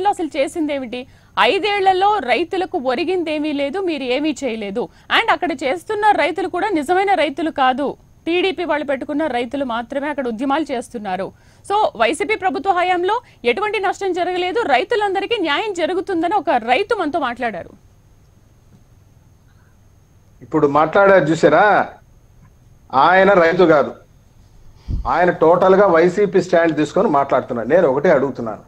గతంలో అసలు చేసిందేమిటి? 5 ఏళ్లలో రైతులకు ఒరిగిందేమీ లేదు, మీరు ఏమీ చేయలేదు. అండ్ అక్కడ చేస్తున్న రైతులు కూడా నిజమైన రైతులు కాదు, టీడీపీ వాళ్ళు పెట్టుకున్న రైతులు మాత్రమే అక్కడ ఉద్యమాలు చేస్తున్నారు. సో వైసీపీ ప్రభుత్వ హయాంలో ఎటువంటి నష్టం జరగలేదు, రైతులందరికీ న్యాయం జరుగుతుందని ఒక రైతు మనతో మాట్లాడారు. ఇప్పుడు మాట్లాడారు చూసారా, ఆయన రైతు కాదు, ఆయన టోటల్ గా వైసీపీ స్టాండ్ తీసుకొని మాట్లాడుతున్నాను. నేను ఒకటే అడుగుతున్నాను,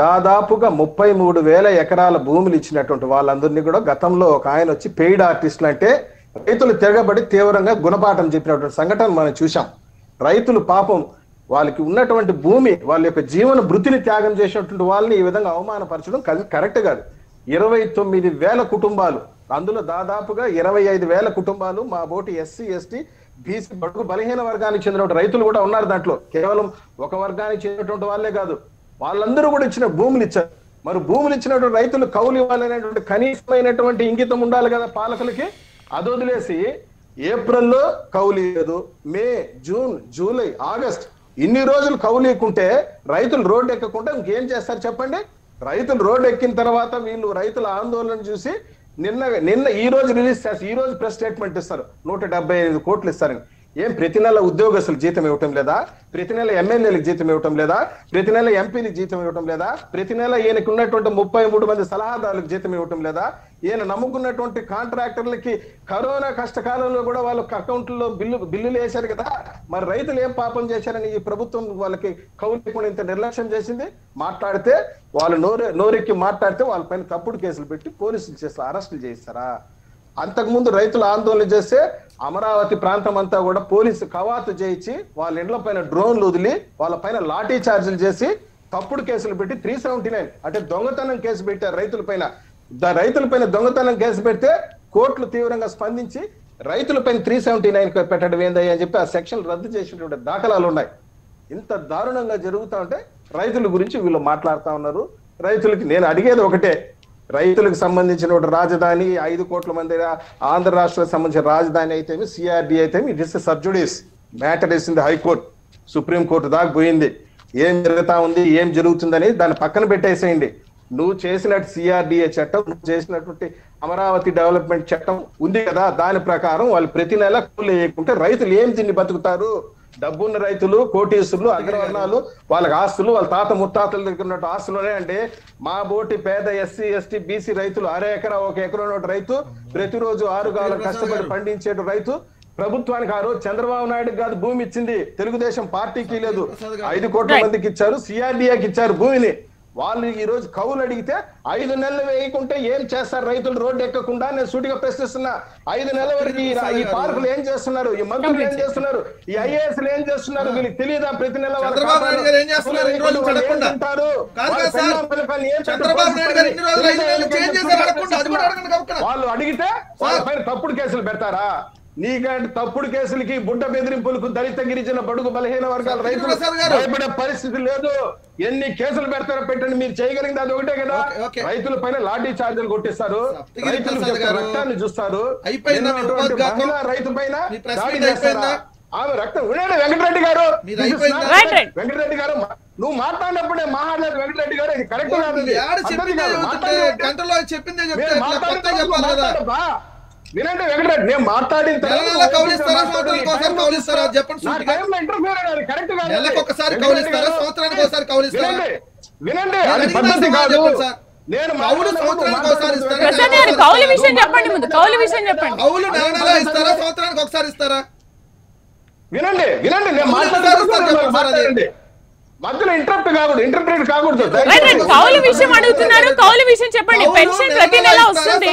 దాదాపుగా 33,000 ఎకరాల భూములు ఇచ్చినటువంటి వాళ్ళందరినీ కూడా గతంలో ఒక ఆయన వచ్చి పెయిడ్ ఆర్టిస్టులు అంటే రైతులు తిరగబడి తీవ్రంగా గుణపాఠం చెప్పినటువంటి సంఘటన మనం చూసాం. రైతులు పాపం వాళ్ళకి ఉన్నటువంటి భూమి, వాళ్ళ యొక్క జీవన వృత్తిని త్యాగం చేసినటువంటి వాళ్ళని ఈ విధంగా అవమానపరచడం కరెక్ట్ కాదు. 29,000 కుటుంబాలు, అందులో దాదాపుగా 25,000 కుటుంబాలు మా బోటి ఎస్సీ ఎస్టీ బీసీ బడుగు బలహీన వర్గానికి చెందినటువంటి రైతులు కూడా ఉన్నారు. దాంట్లో కేవలం ఒక వర్గానికి చెందినటువంటి వాళ్ళే కాదు, వాళ్ళందరూ కూడా ఇచ్చిన భూములు ఇచ్చారు. మరి భూములు ఇచ్చినటువంటి రైతులు కౌలు ఇవ్వాలనేటువంటి కనీసమైనటువంటి ఇంగితం ఉండాలి కదా పాలకులకి. అది వదిలేసి ఏప్రిల్లో కౌలు ఇవ్వదు, మే, జూన్, జూలై, ఆగస్ట్ ఇన్ని రోజులు కౌలు ఇవ్వకుంటే రైతులు రోడ్డు ఎక్కకుండా ఇంకేం చేస్తారు చెప్పండి? రైతులు రోడ్డు ఎక్కిన తర్వాత వీళ్ళు రైతుల ఆందోళన చూసి నిన్న ఈ రోజు రిలీజ్ చేస్తారు, ఈ రోజు ప్రెస్ స్టేట్మెంట్ ఇస్తారు, 175 కోట్లు ఇస్తారని. ఏం ప్రతి నెల ఉద్యోగస్తులు జీతం ఇవ్వటం లేదా? ప్రతి నెల ఎమ్మెల్యేలకు జీతం ఇవ్వటం లేదా? ప్రతి నెల ఎంపీలకు జీతం ఇవ్వటం లేదా? ప్రతి నెల ఈయనకు ఉన్నటువంటి 33 మంది సలహాదారులకు జీతం ఇవ్వటం లేదా? ఈయన నమ్ముకున్నటువంటి కాంట్రాక్టర్లకి కరోనా కష్టకాలంలో కూడా వాళ్ళ అకౌంట్లో బిల్లులు వేశారు కదా. మరి రైతులు ఏం పాపం చేశారని ఈ ప్రభుత్వం వాళ్ళకి కౌలు ఇంత నిర్లక్ష్యం చేసింది? మాట్లాడితే వాళ్ళు నోరెక్కి మాట్లాడితే వాళ్ళ పైన తప్పుడు కేసులు పెట్టి పోలీసులు చేస్తారు, అరెస్టులు చేస్తారా? అంతకుముందు రైతులు ఆందోళన చేస్తే అమరావతి ప్రాంతం అంతా కూడా పోలీసు కవాతు చేయించి వాళ్ళ ఇండ్ల పైన డ్రోన్లు వదిలి వాళ్ళ పైన లాఠీ చార్జీలు చేసి తప్పుడు కేసులు పెట్టి 379 అంటే దొంగతనం కేసు పెట్టారు రైతుల పైన. రైతుల పైన దొంగతనం కేసు పెడితే కోర్టులు తీవ్రంగా స్పందించి రైతుల పైన 379 పెట్టడం ఏందయ్యా అని చెప్పి ఆ సెక్షన్ రద్దు చేసినటువంటి దాఖలాలు ఉన్నాయి. ఇంత దారుణంగా జరుగుతూ ఉంటే రైతుల గురించి వీళ్ళు మాట్లాడుతూ ఉన్నారు. రైతులకి నేను అడిగేది ఒకటే, రైతులకు సంబంధించిన రాజధాని 5 కోట్ల మంది ఆంధ్ర రాష్ట్రానికి సంబంధించిన రాజధాని అయితే సిఆర్డీ అయితే ఇట్ ఇస్ సబ్జుడీస్ మ్యాటర్ వేసింది హైకోర్టు, సుప్రీంకోర్టు దాకా పోయింది. ఏం జరుగుతా ఉంది, ఏం జరుగుతుందని దాన్ని పక్కన పెట్టేసేయండి. నువ్వు చేసినట్టు సిఆర్డీఏ చట్టం, నువ్వు చేసినటువంటి అమరావతి డెవలప్మెంట్ చట్టం ఉంది కదా, దాని ప్రకారం వాళ్ళు ప్రతి నెల కూలి వేయకుంటే రైతులు ఏం తిని బతుకుతారు? డబ్బున్న రైతులు, కోటీసులు, అగ్రవర్ణాలు, వాళ్ళకి ఆస్తులు వాళ్ళ తాత ముత్తాతల దగ్గర ఉన్న ఆస్తులనే. అంటే మా బోటి పేద ఎస్సీ ఎస్టీ బీసీ రైతులు 1 ఎకరా 1 ఎకరా రైతు ప్రతిరోజు 6 గంటలు కష్టపడి పండించే రైతు ప్రభుత్వానికి ఆ రోజు చంద్రబాబు నాయుడుకి కాదు భూమి ఇచ్చింది, తెలుగుదేశం పార్టీకి లేదు. 5 కోట్ల మందికి ఇచ్చారు, సిఆర్డీఏకి ఇచ్చారు భూమిని. వాళ్ళు ఈ రోజు కౌలు అడిగితే 5 నెలలు వేయకుంటే ఏం చేస్తారు రైతులు రోడ్డు ఎక్కకుండా? నేను సూటిగా ప్రశ్నిస్తున్నా. 5 నెలల వరకు ఈ పార్కులు ఏం చేస్తున్నారు? ఈ మంత్రులు ఏం చేస్తున్నారు? ఈ ఐఏఎస్ ఏం చేస్తున్నారు? వీళ్ళకి తెలియదా? ప్రతి నెల వాళ్ళు అడిగితే పైన తప్పుడు కేసులు పెడతారా? నీకంటే తప్పుడు కేసులకి, బుడ్డ బెదిరింపులకు, దళిత గిరిజన బడుగు బలహీన వర్గాల రైతులు భయపడే పరిస్థితి లేదు. ఎన్ని కేసులు పెడతారో పెట్టండి, మీరు చేయగలిగింది అది ఒకటే కదా. రైతుల పైన లాఠీ చార్జీలు కొట్టిస్తారు, రక్తాన్ని చూస్తారు, రైతు పైన దాడి చేస్తారా? ఆమె రక్తం వినండి వెంకటరెడ్డి గారు, వెంకటరెడ్డి గారు నువ్వు మాట్లాడినప్పుడే మాట్లాడలేదు వెంకటరెడ్డి గారు, ఇది కరెక్ట్ కాదు. వినండి వెంకటరెడ్డి, నేను మాట్లాడిన వినండి, అది పద్ధతి కాదు. నేను వినండి వినండి, నేను మాట్లాడండి, మధ్యలో ఇంటరప్ట్ కాకూడదు, ఇంటర్ప్రెట్ కాకూడదు. కౌలు విషయం అడుగుతున్నారు, కౌలు విషయం చెప్పండి. పెన్షన్ ప్రతి నెల వస్తుంది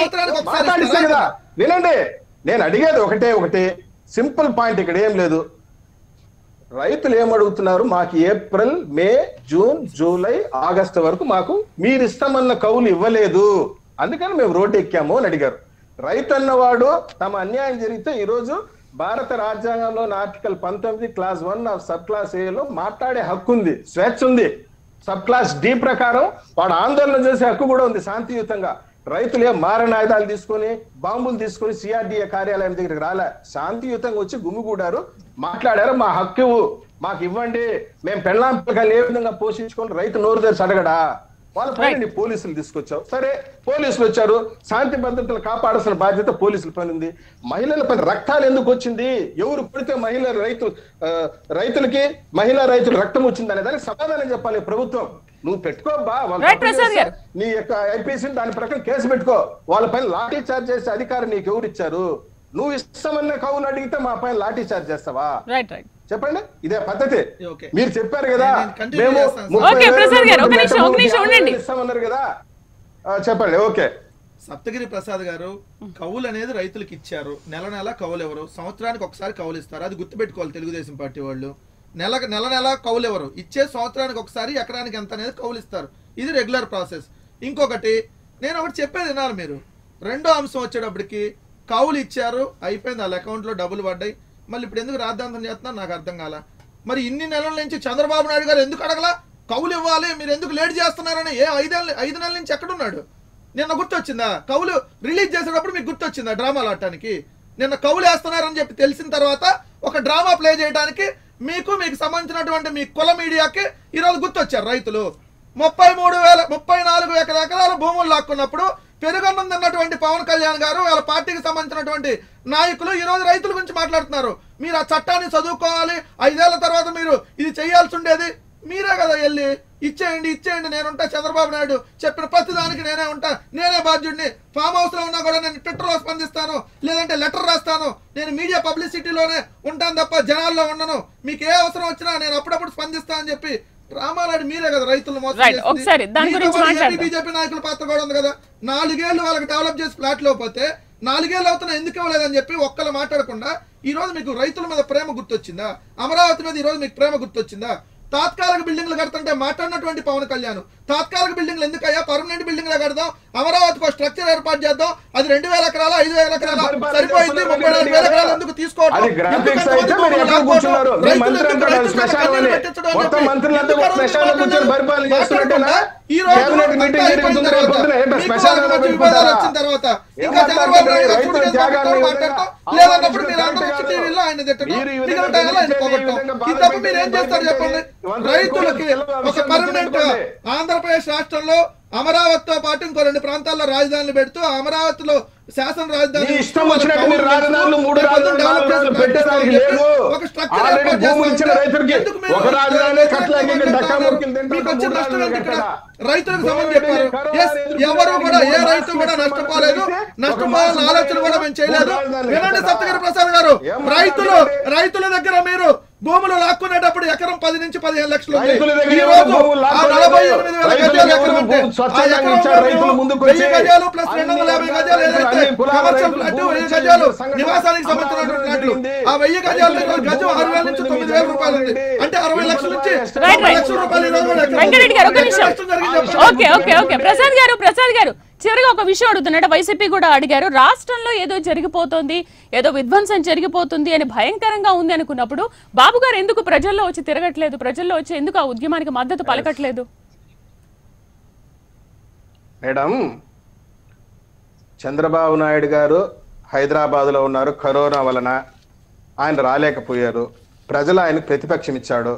కదా, వినండి. నేను అడిగేది ఒకటే సింపుల్ పాయింట్, ఇక్కడ ఏం లేదు. రైతులు ఏమడుగుతున్నారు, మాకు April, May, June, July, August వరకు మాకు మీరు ఇస్తామన్న కౌలు ఇవ్వలేదు, అందుకని మేము రోడ్డు ఎక్కాము అని అడిగారు. రైతు అన్నవాడు తమ అన్యాయం జరిగితే ఈరోజు భారత రాజ్యాంగంలోని article 19 clause 1 of sub clause A లో మాట్లాడే హక్కు ఉంది, స్వేచ్ఛ ఉంది. సబ్ క్లాస్ D ప్రకారం వాడు ఆందోళన చేసే హక్కు కూడా ఉంది శాంతియుతంగా. రైతులే మారణాయుధాలు తీసుకొని, బాంబులు తీసుకొని సిఆర్డీఏ కార్యాలయం దగ్గరికి రాలే, శాంతియుతంగా వచ్చి గుమ్మిగూడారు, మాట్లాడారు, మా హక్కు మాకు ఇవ్వండి, మేము పెళ్ళాంపల్ని ఏ విధంగా పోషించుకొని రైతు నోరు తెరిచి అడగడా? వాళ్ళ పైన పోలీసులు తీసుకొచ్చావు. సరే పోలీసులు వచ్చారు, శాంతి భద్రతలు కాపాడాల్సిన బాధ్యత పోలీసుల పైన ఉంది. మహిళల పైన రక్తాలు ఎందుకు వచ్చింది, ఎవరు పుడితే మహిళ రైతులకి మహిళా రైతులు రక్తం వచ్చింది అనే దానికి సమాధానం చెప్పాలి ప్రభుత్వం. నువ్వు పెట్టుకోబా నీ యొక్క ఐపీసీ దాని ప్రకారం కేసు పెట్టుకో, వాళ్ళ పైన లాఠీ చార్జ్ చేసే అధికారం నీకు ఎవరు ఇచ్చారు? నువ్వు ఇస్తామన్న కౌలు అడిగితే మా పైన లాఠీ చార్జ్ చేస్తావా? చెప్పండి, ఇదే పద్ధతి. మీరు చెప్పారు కదా మేము ఇస్తామన్నారు కదా, చెప్పండి. ఓకే, సప్తగిరి ప్రసాద్ గారు, కౌలు అనేది రైతులకు ఇచ్చారు. నెల నెల కౌలు ఎవరు? సంవత్సరానికి ఒకసారి కౌలు ఇస్తారు, అది గుర్తుపెట్టుకోవాలి తెలుగుదేశం పార్టీ వాళ్ళు. నెల నెల నెల కౌలు ఎవరు ఇచ్చే, సంవత్సరానికి ఒకసారి ఎకరానికి ఎంత అనేది కౌలు ఇస్తారు. ఇది రెగ్యులర్ ప్రాసెస్. ఇంకొకటి నేను ఒకటి చెప్పేది విన్నారు మీరు. రెండో అంశం వచ్చేటప్పటికి కౌలు ఇచ్చారు, అయిపోయింది, వాళ్ళ అకౌంట్లో డబ్బులు పడ్డాయి. మళ్ళీ ఇప్పుడు ఎందుకు రాద్ధాంతం చేస్తున్నారు నాకు అర్థం కాల. మరి ఇన్ని నెలల నుంచి చంద్రబాబు నాయుడు గారు ఎందుకు అడగలా కౌలు ఇవ్వాలి, మీరు ఎందుకు లేట్ చేస్తున్నారని? ఏ ఐదు నెలల నుంచి ఎక్కడున్నాడు? నిన్న గుర్తొచ్చిందా కౌలు రిలీజ్ చేసేటప్పుడు? మీకు గుర్తొచ్చిందా డ్రామాలు ఆడటానికి? నిన్న కౌలు వేస్తున్నారని చెప్పి తెలిసిన తర్వాత ఒక డ్రామా ప్లే చేయడానికి మీకు సంబంధించినటువంటి మీ కుల మీడియాకి ఈరోజు గుర్తొచ్చారు రైతులు. 34 ఎకరాల భూములు లాక్కున్నప్పుడు పెరుగన్నం తిన్నటువంటి పవన్ కళ్యాణ్ గారు, వాళ్ళ పార్టీకి సంబంధించినటువంటి నాయకులు ఈరోజు రైతుల గురించి మాట్లాడుతున్నారు. మీరు ఆ చట్టాన్ని చదువుకోవాలి, 5 ఏళ్ల తర్వాత మీరు ఇది చేయాల్సి ఉండేది. మీరే కదా వెళ్ళి ఇచ్చేయండి, నేనుంటా, చంద్రబాబు నాయుడు చెప్పిన ప్రతిదానికి నేనే ఉంటా, నేనే బాధ్యుడిని, ఫామ్ హౌస్లో ఉన్నా కూడా నేను ట్విట్టర్లో స్పందిస్తాను, లేదంటే లెటర్ రాస్తాను, నేను మీడియా పబ్లిసిటీలోనే ఉంటాను తప్ప జనాల్లో ఉండను, మీకు ఏ అవసరం వచ్చినా నేను అప్పుడప్పుడు స్పందిస్తాను అని చెప్పి రామారాడు మీరే కదా రైతులు మోసం చేసింది. బీజేపీ నాయకుల పాత్ర కూడా ఉంది కదా. 4 ఏళ్ళు వాళ్ళకి డెవలప్ చేసి ఫ్లాట్ లేకపోతే 4 ఏళ్ళు అవుతున్నా ఎందుకు ఇవ్వలేదని చెప్పి ఒక్కళ్ళు మాట్లాడకుండా ఈ రోజు మీకు రైతుల మీద ప్రేమ గుర్తొచ్చిందా? అమరావతి మీద ఈ రోజు మీకు ప్రేమ గుర్తొచ్చిందా? తాత్కాలిక బిల్డింగ్లు కడుతుంటే మాట్లాడినటువంటి పవన్ కళ్యాణ్, తాత్కాలిక బిల్డింగ్లు ఎందుకయ్యా, పర్మనెంట్ బిల్డింగ్లు కడదాం, అమరావతికి స్ట్రక్చర్ ఏర్పాటు చేద్దాం, అది 2,000 ఎకరాలు 5,000 ఎకరాలు సరిపోయింది, 34,000 ఎకరాలు ఎందుకు తీసుకోవడం? ఈ రోజు వివాదాలు వచ్చిన తర్వాత ఇంకా చంద్రబాబు నాయుడు మాట్లాడతాం, లేదన్నప్పుడు మీరు అందరూ వచ్చి టీవీలో ఆయన తిట్టడం, మీరు ఏం చేస్తారు చెప్పండి? రైతులకి ఒక పర్మనెంట్ ఆంధ్రప్రదేశ్ రాష్ట్రంలో అమరావతితో పాటు ఇంకో 2 ప్రాంతాల్లో రాజధానులు పెడుతూ, అమరావతిలో శాసన రాజధాని రైతులకు సంబంధం చెప్పారు. ఎవరు కూడా ఏ రైతు కూడా నష్టపోలేదు, నష్టపోవాలని ఆలోచన కూడా మేము చేయలేదు. వినండి సప్తగిరి ప్రసాద్ గారు, రైతుల దగ్గర మీరు భూములు లాక్కునేటప్పుడు ఎకరం 10 నుంచి 15 లక్షలు ఉంది. ఈ రోజు 48,000 ఎకరం అంటే ఆ ఎకరంలో 1000 గజాలు ప్లస్ 250 గజాలు ఏదైతే కమర్షియల్ ఫ్లాట్ 1000 గజాలు నివాసానికి సంబంధించినటువంటి ఫ్లాట్లు, ఆ 1000 గజాల గజం 60,000 నుంచి 9,000 రూపాయలు ఉంది. అంటే 60 లక్షల నుంచి 1 లక్షల రూపాయలు. ప్రసాద్ గారు చివరిగా ఒక విషయం అడుగుతున్నట్టు వైసీపీ కూడా అడిగారు. రాష్ట్రంలో ఏదో జరిగిపోతుంది, ఏదో విధ్వంసం జరిగిపోతుంది అని భయంకరంగా ఉంది అనుకున్నప్పుడు బాబు గారు ఎందుకు ప్రజల్లో వచ్చి తిరగట్లేదు, ప్రజల్లో వచ్చి ఎందుకు ఆ ఉద్యమానికి మద్దతు పలకట్లేదు? మేడం, చంద్రబాబు నాయుడు గారు హైదరాబాద్ లో ఉన్నారు, కరోనా వలన ఆయన రాలేకపోయారు. ప్రజలు ఆయనకు ప్రతిపక్షం ఇచ్చాడు.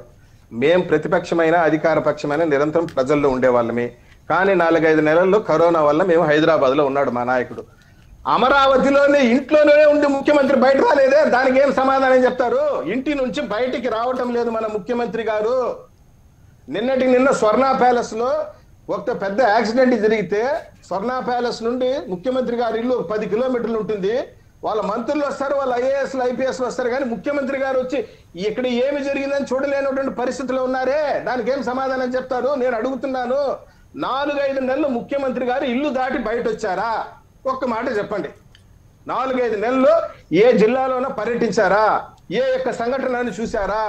మేం ప్రతిపక్షమైన అధికార పక్షమైన నిరంతరం ప్రజల్లో ఉండేవాళ్ళమే. కానీ 4-5 నెలల్లో కరోనా వల్ల మేము హైదరాబాద్లో ఉన్నాడు మా నాయకుడు. అమరావతిలోనే ఇంట్లోనే ఉండి ముఖ్యమంత్రి బయట రాలేదే, దానికి ఏం సమాధానం చెప్తారు? ఇంటి నుంచి బయటికి రావటం లేదు మన ముఖ్యమంత్రి గారు. నిన్న స్వర్ణ ప్యాలెస్ లో ఒక పెద్ద యాక్సిడెంట్ జరిగితే, స్వర్ణ ప్యాలెస్ నుండి ముఖ్యమంత్రి గారి ఇల్లు 10 కిలోమీటర్లు ఉంటుంది. వాళ్ళ మంత్రులు వస్తారు, వాళ్ళ ఐఏఎస్లు ఐపీఎస్లు వస్తారు, కానీ ముఖ్యమంత్రి గారు వచ్చి ఇక్కడ ఏమి జరిగిందని చూడలేనటువంటి పరిస్థితులు ఉన్నారే, దానికి ఏం సమాధానం చెప్తారు? నేను అడుగుతున్నాను, 4-5 నెలలు ముఖ్యమంత్రి గారు ఇల్లు దాటి బయట వచ్చారా? ఒక్క మాట చెప్పండి. 4-5 నెలలు ఏ జిల్లాలోనో పర్యటించారా? ఏ యొక్క సంఘటనను చూసారా?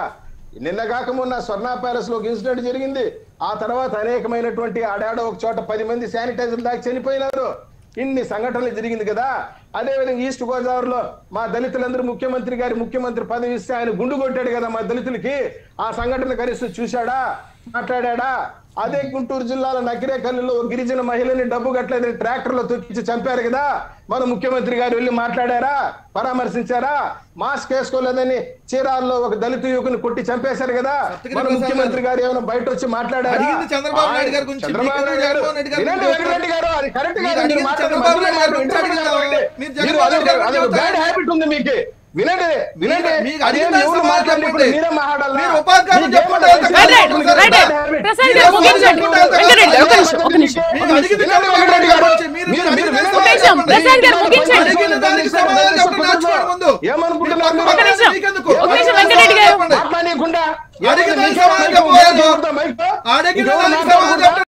నిన్న కాక మొన్న స్వర్ణ ప్యాలెస్ లో ఒక ఇన్సిడెంట్ జరిగింది. ఆ తర్వాత అనేకమైనటువంటి ఆడాడ ఒక చోట 10 మంది శానిటైజర్ దాకా చనిపోయినారు. ఇన్ని సంఘటనలు జరిగింది కదా. అదేవిధంగా ఈస్ట్ గోదావరిలో మా దళితులందరూ ముఖ్యమంత్రి గారి ముఖ్యమంత్రి పదవి ఇస్తే ఆయన గుండు కొట్టాడు కదా మా దళితులకి. ఆ సంఘటన కనీసం చూశాడా, మాట్లాడా? అదే గుంటూరు జిల్లాలో నకిరేకల్లులో గిరిజన మహిళని డబ్బు కట్టలేదని ట్రాక్టర్లో తొక్కించి చంపారు కదా మన ముఖ్యమంత్రి గారు వెళ్లి మాట్లాడారా పరామర్శించారా మాస్క్ వేసుకోలేదని చీరాల్లో ఒక దళిత యువకుని కొట్టి చంపేశారు కదా మన ముఖ్యమంత్రి గారు ఏమైనా బయట వచ్చి మాట్లాడారా చంద్రబాబు నాయుడు గారి గురించి చంద్రబాబు నాయుడు గారు వినండి వెంకటరెడ్డి గారు అది కరెక్ట్ కాదు మీరు మాట్లాడుతున్నారు అది ఒక బ్యాడ్ హ్యాబిట్ ఉంది మీకు వినండి వినండి మీరు అడిగిన ఎవరు మాట్లాడలేకపోతే మీరే మాట్లాడాలి మీరు ఉపాధ్యాయులు చెప్పండి రైట్ ప్రసన్న గారు ముగించండి వెంకటరెడ్డి ఒక నిమిషం మీరు అడిగిన వెంకటరెడ్డి గారు మీరు ప్రసన్న గారు ముగించండి ఏమనుకుంటున్నారు ఒక నిమిషం వెంకటరెడ్డి గారు మాట్లాడకుండా అడిగిన సమాధానం చెప్పలేదు అడిగిన సమాధానం